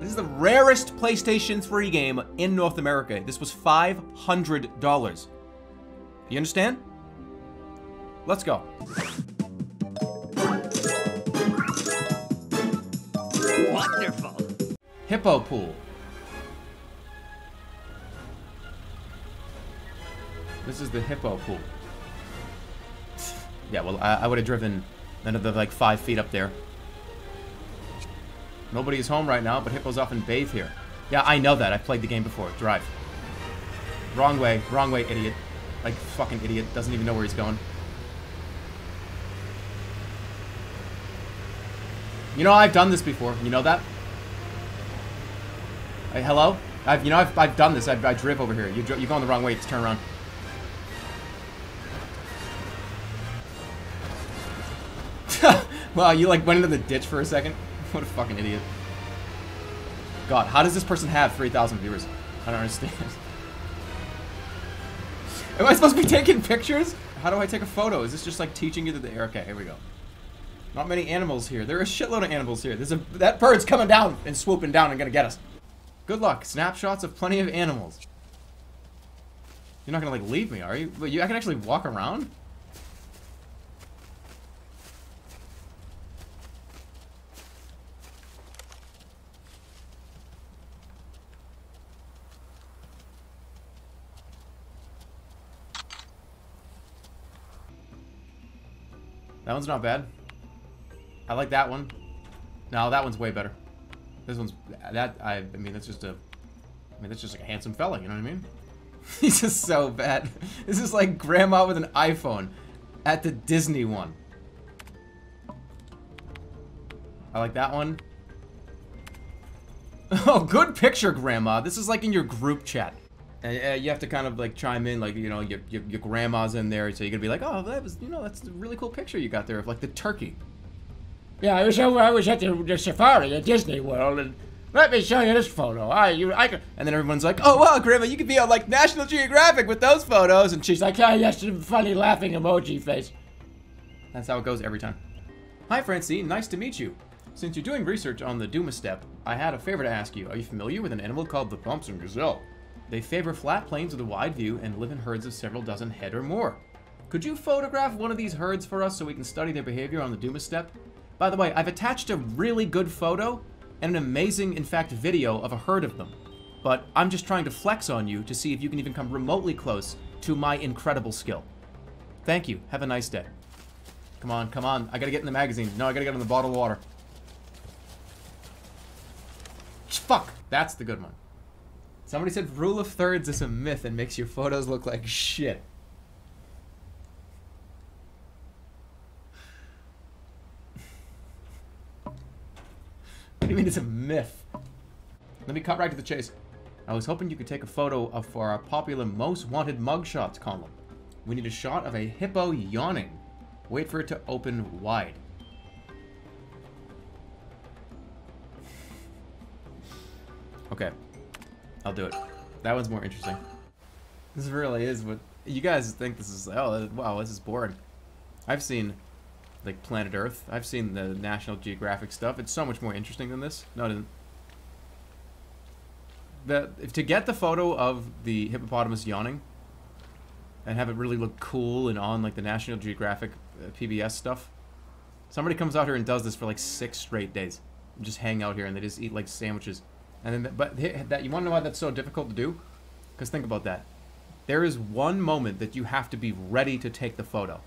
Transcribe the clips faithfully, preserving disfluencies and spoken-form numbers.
This is the rarest PlayStation three game in North America. This was five hundred dollars. You understand? Let's go. Wonderful. Hippo pool. This is the hippo pool. Yeah, well, I, I would have driven another, like, five feet up there. Nobody's home right now, but hippos often bathe here. Yeah, I know that. I've played the game before. Drive. Wrong way. Wrong way, idiot. Like, fucking idiot. Doesn't even know where he's going. You know, I've done this before. You know that? Hey, hello? I've, you know, I've, I've done this. I've, I drive over here. You, you're going the wrong way. Just turn around. Wow, you, like, went into the ditch for a second. What a fucking idiot. God, how does this person have three thousand viewers? I don't understand. Am I supposed to be taking pictures? How do I take a photo? Is this just like teaching you that the... Okay, here we go. Not many animals here. There are a shitload of animals here. There's a... That bird's coming down and swooping down and gonna get us. Good luck. Snapshots of plenty of animals. You're not gonna, like, leave me, are you? Wait, you I can actually walk around? That one's not bad. I like that one. No, that one's way better. This one's that I I mean that's just a I mean that's just like a handsome fella, you know what I mean? He's just so bad. This is like grandma with an iPhone at the Disney one. I like that one. Oh, good picture, grandma. This is like in your group chat. And you have to kind of, like, chime in, like, you know, your, your, your grandma's in there, so you're gonna be like, oh, that was, you know, that's a really cool picture you got there of, like, the turkey. Yeah, I was over, I was at the, the safari at Disney World, and let me show you this photo. I, you, I can... And then everyone's like, oh, wow, Grandma, you could be on, like, National Geographic with those photos, and she's like, oh, yes, funny laughing emoji face. That's how it goes every time. Hi, Francine, nice to meet you. Since you're doing research on the Duma Steppe, I had a favor to ask you. Are you familiar with an animal called the Thompson Gazelle? They favor flat plains with a wide view and live in herds of several dozen head or more. Could you photograph one of these herds for us so we can study their behavior on the Duma Steppe? By the way, I've attached a really good photo and an amazing, in fact, video of a herd of them. But I'm just trying to flex on you to see if you can even come remotely close to my incredible skill. Thank you. Have a nice day. Come on, come on. I gotta get in the magazine. No, I gotta get in the bottle of water. Fuck! That's the good one. Somebody said rule of thirds is a myth and makes your photos look like shit. What do you mean it's a myth? Let me cut right to the chase. I was hoping you could take a photo of for our popular most wanted mugshots column. We need a shot of a hippo yawning. Wait for it to open wide. Okay. I'll do it. That one's more interesting. This really is what... You guys think this is... Oh, wow, this is boring. I've seen, like, Planet Earth. I've seen the National Geographic stuff. It's so much more interesting than this. No, it isn't. The, if, to get the photo of the hippopotamus yawning and have it really look cool and on, like, the National Geographic uh, P B S stuff, somebody comes out here and does this for, like, six straight days. Just hang out here and they just eat, like, sandwiches. And then, but that you want to know why that's so difficult to do? Because think about that. There is one moment that you have to be ready to take the photo.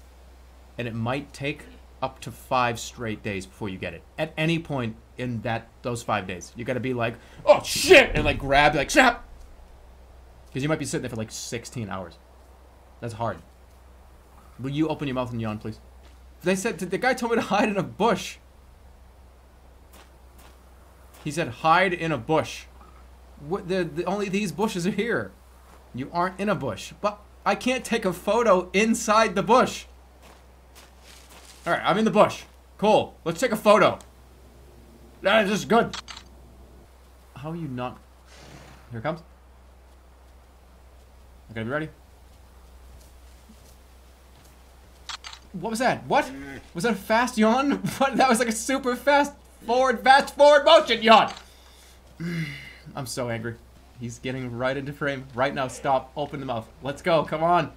And it might take up to five straight days before you get it. At any point in that those five days. You got to be like, oh, shit! And like grab, like, snap! Because you might be sitting there for like sixteen hours. That's hard. Will you open your mouth and yawn, please? They said, the guy told me to hide in a bush. He said, hide in a bush. What, the, the, only these bushes are here. You aren't in a bush. But I can't take a photo inside the bush. Alright, I'm in the bush. Cool. Let's take a photo. That is good. How are you not... Here it comes. Okay, be ready. What was that? What? Was that a fast yawn? What? That was like a super fast... Forward, fast forward motion, yawn! I'm so angry. He's getting right into frame right now. Stop. Open the mouth. Let's go. Come on.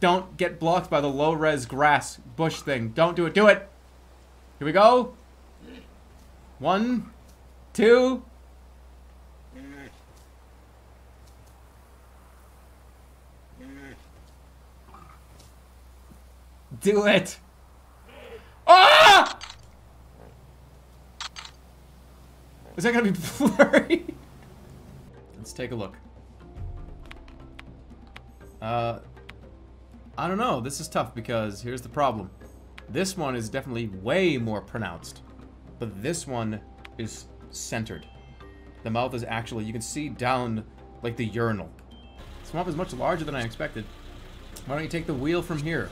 Don't get blocked by the low-res grass bush thing. Don't do it. Do it. Here we go. One, two. Do it. Ah! Is that gonna be blurry? Let's take a look. Uh, I don't know. This is tough because here's the problem. This one is definitely way more pronounced, but this one is centered. The mouth is actually, you can see down like the urinal. This swamp is much larger than I expected. Why don't you take the wheel from here?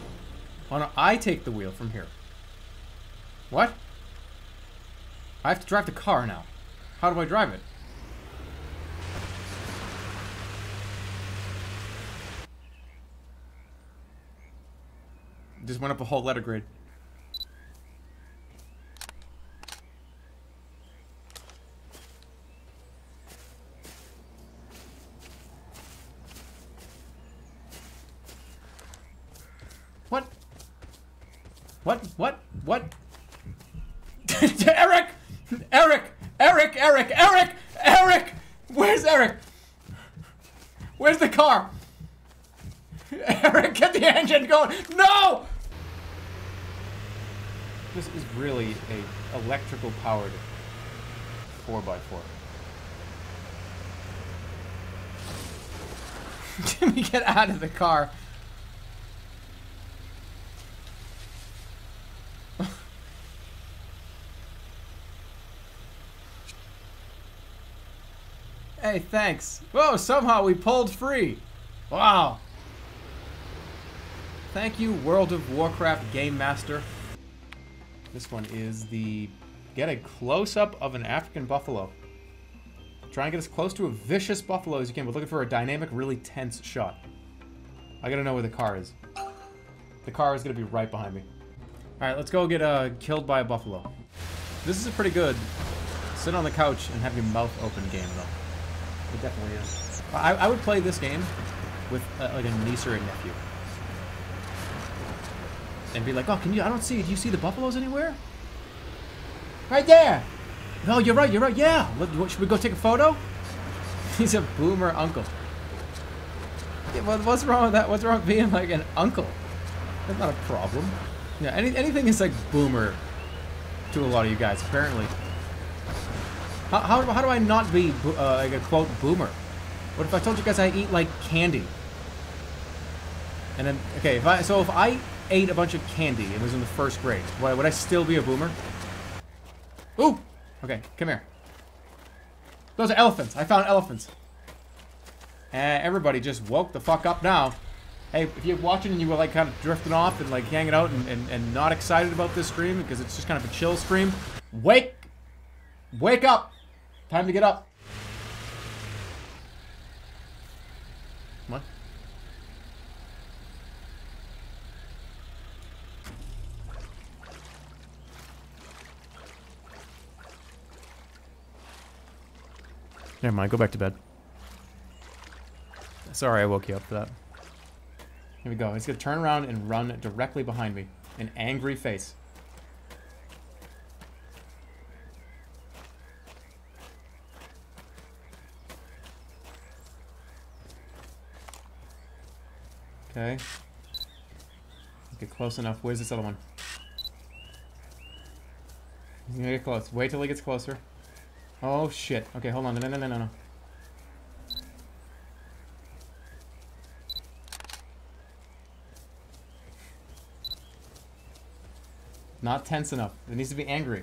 Why don't I take the wheel from here? What? I have to drive the car now. How do I drive it? Just went up a whole letter grade. What? What? What? What? Eric! Eric! Eric! Eric! Eric! Eric! Where's Eric? Where's the car? Eric, get the engine going! No! This is really a electrical powered four by four. Jimmy, get out of the car. Hey, thanks. Whoa, somehow we pulled free. Wow. Thank you, World of Warcraft Game Master. This one is the... Get a close-up of an African buffalo. Try and get as close to a vicious buffalo as you can. We're looking for a dynamic, really tense shot. I gotta know where the car is. The car is gonna be right behind me. Alright, let's go get uh, killed by a buffalo. This is a pretty good sit on the couch and have your mouth open game, though. It definitely is. I, I would play this game with uh, like a niece or a nephew. And be like, oh, can you, I don't see, do you see the buffaloes anywhere? Right there! No, you're right, you're right, yeah! What, should we go take a photo? He's a boomer uncle. Yeah, what, what's wrong with that? What's wrong with being like an uncle? That's not a problem. Yeah, any, anything is like boomer to a lot of you guys, apparently. How, how, how do I not be, uh, like a quote, boomer? What if I told you guys I eat, like, candy? And then, okay, if I, so if I ate a bunch of candy and was in the first grade, would I, would I still be a boomer? Ooh! Okay, come here. Those are elephants. I found elephants. Uh, everybody just woke the fuck up now. Hey, if you're watching and you were, like, kind of drifting off and, like, hanging out and, and, and not excited about this stream because it's just kind of a chill stream, wake! Wake up! Time to get up. What? Never mind, go back to bed. Sorry I woke you up for that. Here we go. He's gonna turn around and run directly behind me. An angry face. Okay. Get close enough. Where's this other one? He's gonna get close. Wait till he gets closer. Oh shit. Okay, hold on. No, no, no, no, no. Not tense enough. It needs to be angry.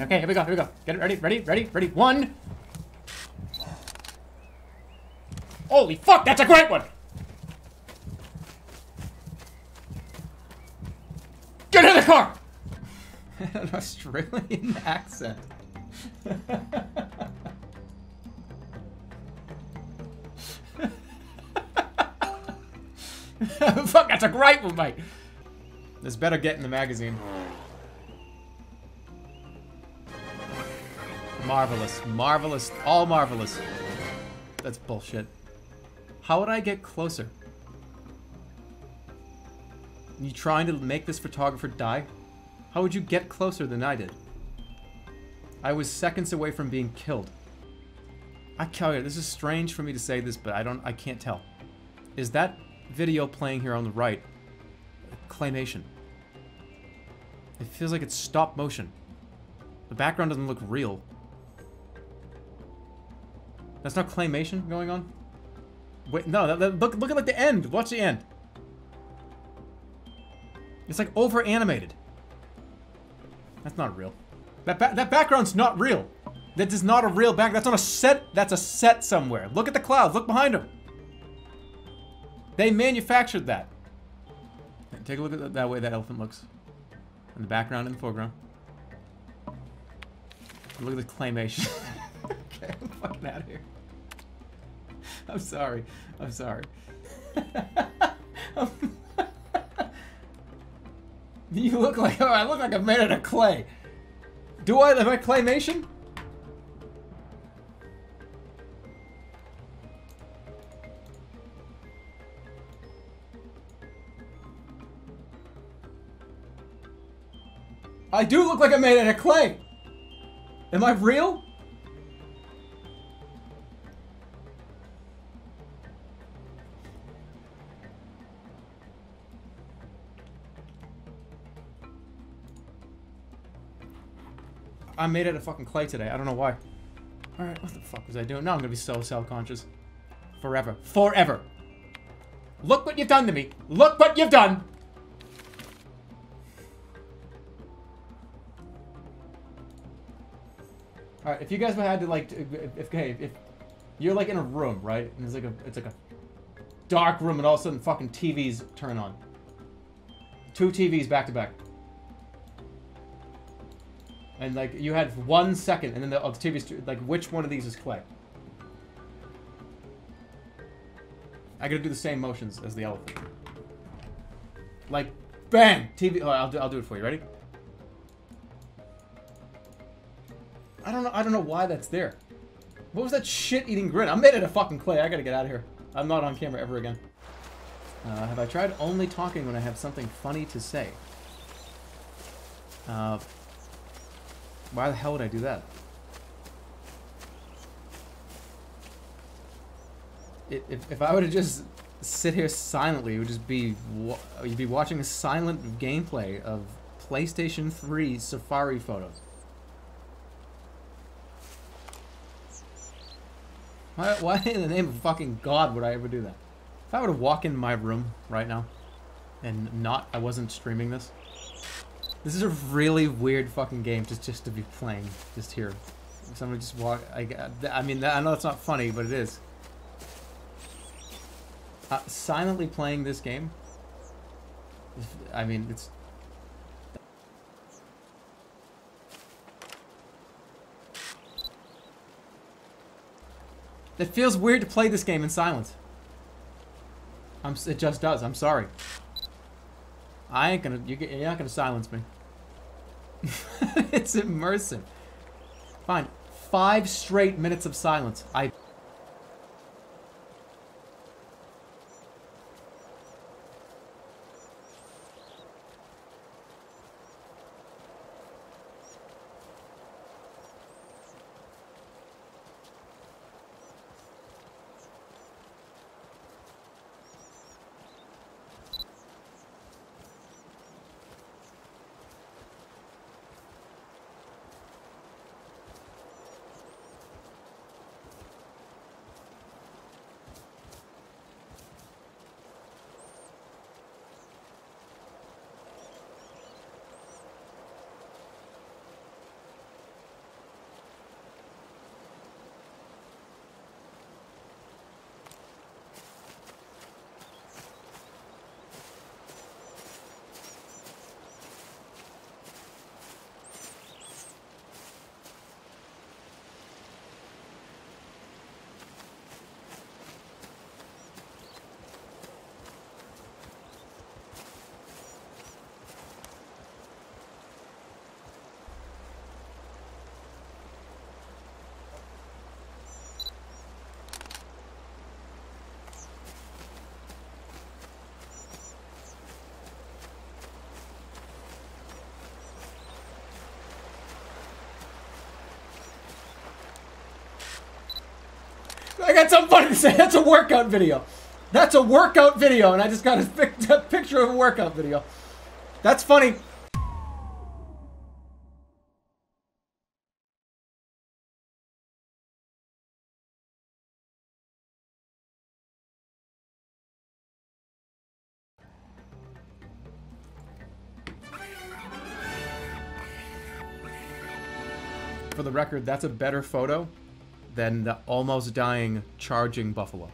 Okay, here we go, here we go. Get it ready, ready, ready, ready. One. Holy fuck, that's a great one! Get in the car! An Australian accent. Fuck, that's a great one, mate. This better get in the magazine. Marvelous, marvelous, all marvelous. That's bullshit. How would I get closer? You trying to make this photographer die? How would you get closer than I did? I was seconds away from being killed. I tell you, this is strange for me to say this, but I don't, I can't tell. Is that video playing here on the right claymation? It feels like it's stop motion. The background doesn't look real. That's not claymation going on? Wait, no, that, that, look, look at like the end. Watch the end. It's like over animated. That's not real. That ba that background's not real. That is not a real back. That's not a set. That's a set somewhere. Look at the clouds. Look behind them. They manufactured that. Take a look at the, that way that elephant looks. In the background and the foreground. Look at the claymation. Okay, I'm fucking out of here. I'm sorry. I'm sorry. I'm you look like oh, I look like I'm made out of clay. Do I? Am I claymation? I do look like I'm made out of clay. Am I real? I'm made out of fucking clay today. I don't know why. Alright, what the fuck was I doing? Now I'm gonna be so self-conscious. Forever. Forever. Look what you've done to me. Look what you've done. All right, if you guys had to like, if okay, if you're like in a room, right, and it's like a, it's like a dark room, and all of a sudden fucking T Vs turn on, two T Vs back to back, and like you had one second, and then the, oh, the T Vs, like which one of these is clay? I gotta do the same motions as the elephant. Like, bam, T V. Oh, I'll do, I'll do it for you. Ready? I don't know. I don't know why that's there. What was that shit-eating grin? I'm made out of fucking clay. I gotta get out of here. I'm not on camera ever again. Uh, have I tried only talking when I have something funny to say? Uh, why the hell would I do that? It, if if I were to just sit here silently, it would just be wa you'd be watching a silent gameplay of PlayStation three Safari photos. Why, why in the name of fucking God would I ever do that? If I were to walk in my room right now and not, I wasn't streaming this. This is a really weird fucking game just, just to be playing just here. Somebody just walk, I, I mean, I know it's not funny, but it is. Uh, silently playing this game? I mean, it's... It feels weird to play this game in silence. I'm, it just does. I'm sorry. I ain't gonna. You, you're not gonna silence me. It's immersive. Fine. Five straight minutes of silence. I. got something funny to say. That's a workout video. That's a workout video, and I just got a picture of a workout video. That's funny. For the record, that's a better photo than the almost dying charging buffalo.